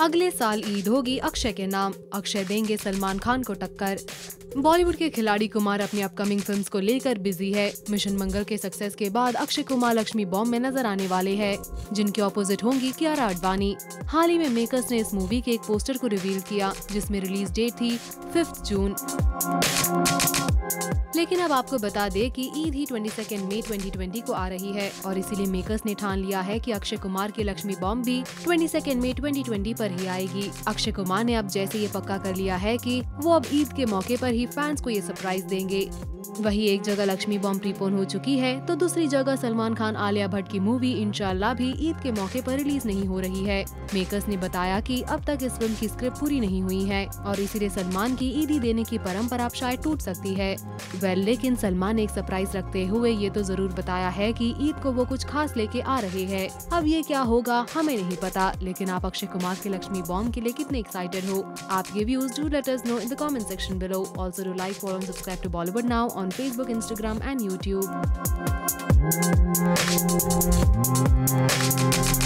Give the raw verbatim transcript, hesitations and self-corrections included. अगले साल ईद होगी अक्षय के नाम, अक्षय देंगे सलमान खान को टक्कर। बॉलीवुड के खिलाड़ी कुमार अपनी अपकमिंग फिल्म्स को लेकर बिजी है। मिशन मंगल के सक्सेस के बाद अक्षय कुमार लक्ष्मी बॉम्ब में नजर आने वाले हैं, जिनके ऑपोजिट होंगी कियारा आडवाणी। हाल ही में मेकर्स ने इस मूवी के एक पोस्टर को रिवील किया, जिसमें रिलीज डेट थी फिफ्थ जून। लेकिन अब आपको बता दें कि ईद ही बाईस मई दो हज़ार बीस को आ रही है और इसीलिए मेकर्स ने ठान लिया है कि अक्षय कुमार की लक्ष्मी बॉम्ब भी बाईस मई दो हज़ार बीस पर ही आएगी। अक्षय कुमार ने अब जैसे ये पक्का कर लिया है कि वो अब ईद के मौके पर ही फैंस को ये सरप्राइज देंगे। वहीं एक जगह लक्ष्मी बॉम्ब प्रीपोन हो चुकी है तो दूसरी जगह सलमान खान आलिया भट्ट की मूवी इंशाल्लाह भी ईद के मौके पर रिलीज नहीं हो रही है। मेकर्स ने बताया कि अब तक इस फिल्म की स्क्रिप्ट पूरी नहीं हुई है और इसीलिए सलमान की ईदी देने की परंपरा शायद टूट सकती है। वेल, लेकिन सलमान ने एक सरप्राइज रखते हुए ये तो जरूर बताया है कि ईद को वो कुछ खास लेके आ रहे हैं। अब ये क्या होगा हमें नहीं पता, लेकिन आप अक्षय कुमार के लक्ष्मी बॉम्ब के लिए कितने एक्साइटेड हो? आपके views do let us know in the comment section below. Also do like follow and subscribe to Bollywood now on Facebook, Instagram and YouTube.